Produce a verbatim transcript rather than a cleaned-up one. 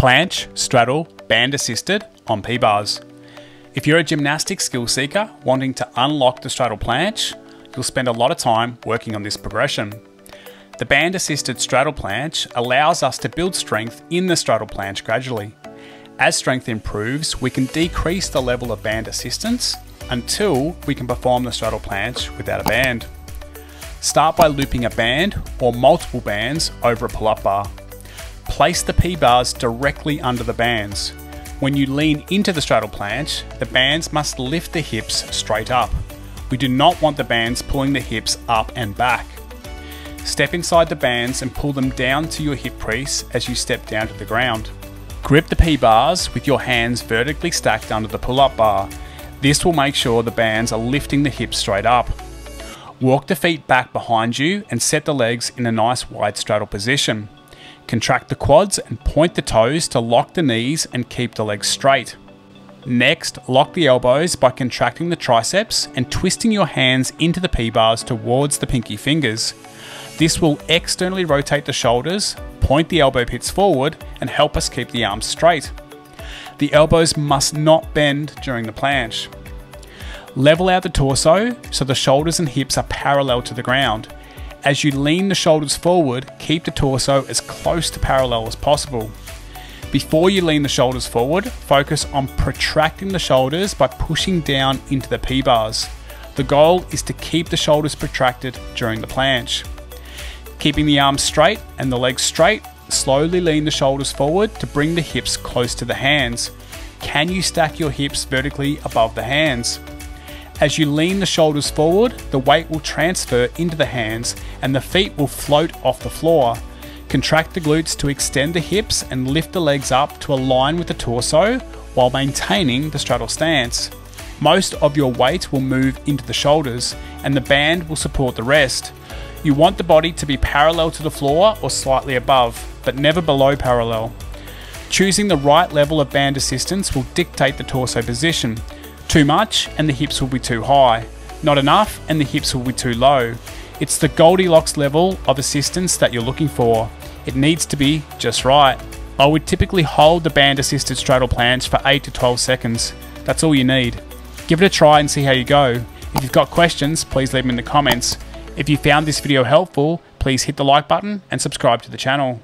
planche, straddle, band assisted on P-bars. If you're a gymnastics skill seeker wanting to unlock the straddle planche, you'll spend a lot of time working on this progression. The band assisted straddle planche allows us to build strength in the straddle planche gradually. As strength improves, we can decrease the level of band assistance until we can perform the straddle planche without a band. Start by looping a band or multiple bands over a pull-up bar. Place the P-bars directly under the bands. When you lean into the straddle planche, the bands must lift the hips straight up. We do not want the bands pulling the hips up and back. Step inside the bands and pull them down to your hip crease as you step down to the ground. Grip the P-bars with your hands vertically stacked under the pull-up bar. This will make sure the bands are lifting the hips straight up. Walk the feet back behind you and set the legs in a nice wide straddle position. Contract the quads and point the toes to lock the knees and keep the legs straight. Next, lock the elbows by contracting the triceps and twisting your hands into the P-bars towards the pinky fingers. This will externally rotate the shoulders, point the elbow pits forward, and help us keep the arms straight. The elbows must not bend during the planche. Level out the torso so the shoulders and hips are parallel to the ground. As you lean the shoulders forward, keep the torso as close to parallel as possible. Before you lean the shoulders forward, focus on protracting the shoulders by pushing down into the P-bars. The goal is to keep the shoulders protracted during the planche. Keeping the arms straight and the legs straight, slowly lean the shoulders forward to bring the hips close to the hands. Can you stack your hips vertically above the hands? As you lean the shoulders forward, the weight will transfer into the hands and the feet will float off the floor. Contract the glutes to extend the hips and lift the legs up to align with the torso while maintaining the straddle stance. Most of your weight will move into the shoulders and the band will support the rest. You want the body to be parallel to the floor or slightly above, but never below parallel. Choosing the right level of band assistance will dictate the torso position. Too much and the hips will be too high. Not enough and the hips will be too low. It's the Goldilocks level of assistance that you're looking for. It needs to be just right. I would typically hold the band assisted straddle planche for eight to twelve seconds. That's all you need. Give it a try and see how you go. If you've got questions, please leave them in the comments. If you found this video helpful, please hit the like button and subscribe to the channel.